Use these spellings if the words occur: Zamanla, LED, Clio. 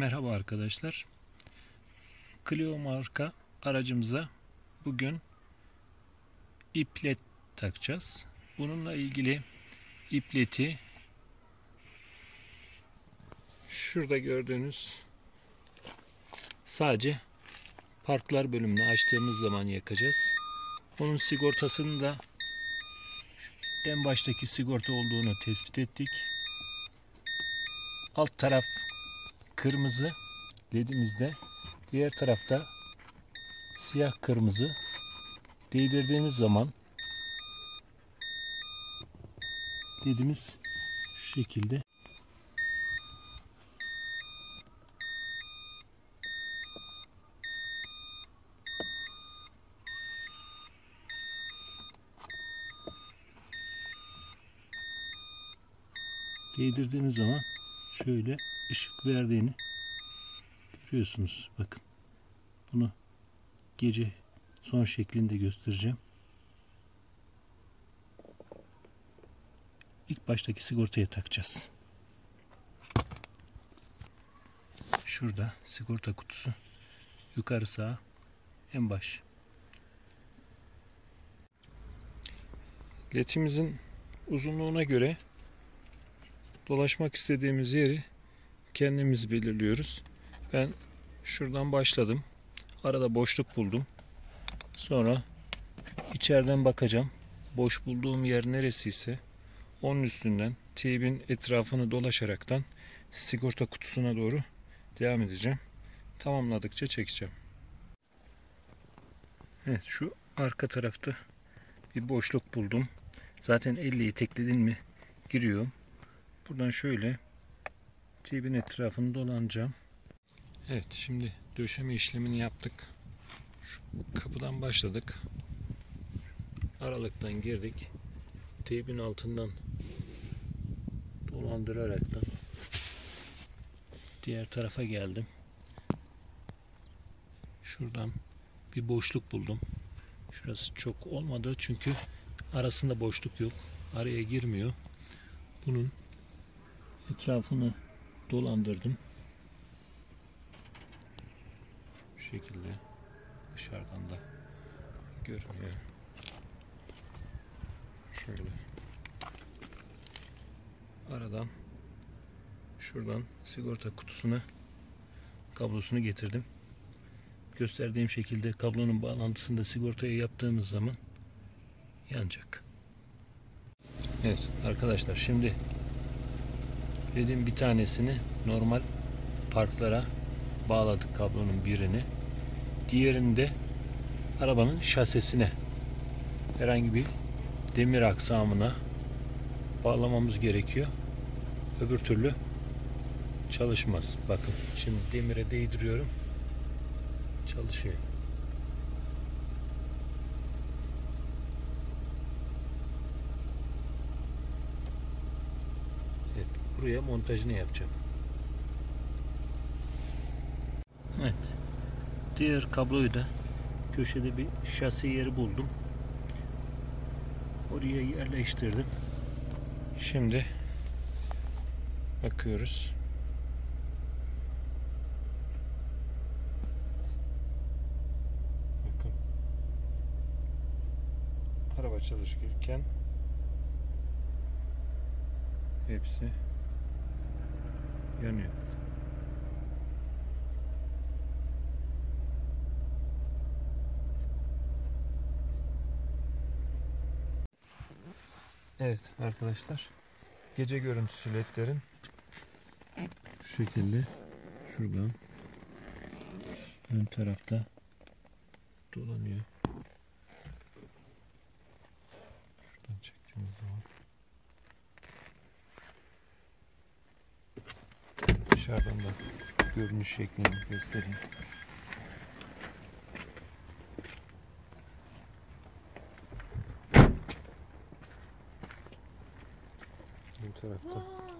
Merhaba arkadaşlar. Clio marka aracımıza bugün iplet takacağız. Bununla ilgili ipleti şurada gördüğünüz sadece parklar bölümünü açtığımız zaman yakacağız. Onun sigortasını da en baştaki sigorta olduğunu tespit ettik. Alt taraf kırmızı ledimizde, diğer tarafta siyah kırmızı. Değdirdiğimiz zaman ledimiz şu şekilde değdirdiğimiz zaman şöyle ışık verdiğini görüyorsunuz. Bakın, bunu gece son şeklinde göstereceğim. İlk baştaki sigortaya takacağız. Şurada sigorta kutusu, yukarı sağ en baş. Letimizin uzunluğuna göre dolaşmak istediğimiz yeri kendimiz belirliyoruz. Ben şuradan başladım. Arada boşluk buldum. Sonra içeriden bakacağım. Boş bulduğum yer neresiyse onun üstünden teybin etrafını dolaşaraktan sigorta kutusuna doğru devam edeceğim. Tamamladıkça çekeceğim. Evet, şu arka tarafta bir boşluk buldum. Zaten elle itekledin mi giriyorum. Buradan şöyle teybin etrafını dolanacağım. Evet, şimdi döşeme işlemini yaptık. Şu kapıdan başladık. Aralıktan girdik. Teybin altından dolandıraraktan diğer tarafa geldim. Şuradan bir boşluk buldum. Şurası çok olmadı çünkü arasında boşluk yok. Araya girmiyor. Bunun etrafını dolandırdım. Bu şekilde dışarıdan da görünüyor. Şöyle aradan şuradan sigorta kutusuna kablosunu getirdim. Gösterdiğim şekilde kablonun bağlantısını da sigortaya yaptığımız zaman yanacak. Evet arkadaşlar, şimdi dedim bir tanesini normal parklara bağladık, kablonun birini. Diğerini de arabanın şasesine, herhangi bir demir aksamına bağlamamız gerekiyor. Öbür türlü çalışmaz. Bakın, şimdi demire değdiriyorum. Çalışıyor. Buraya montajını yapacağım. Evet. Diğer kabloyu da köşede bir şasi yeri buldum. Oraya yerleştirdim. Şimdi bakıyoruz. Bakın. Araba çalışırken hepsi yanıyor. Evet arkadaşlar, gece görüntüsü ledlerin şu şekilde şuradan ön tarafta dolanıyor. Şuradan çektiğimiz zaman dışarıdan da görünüş şeklini göstereyim. Bu tarafta.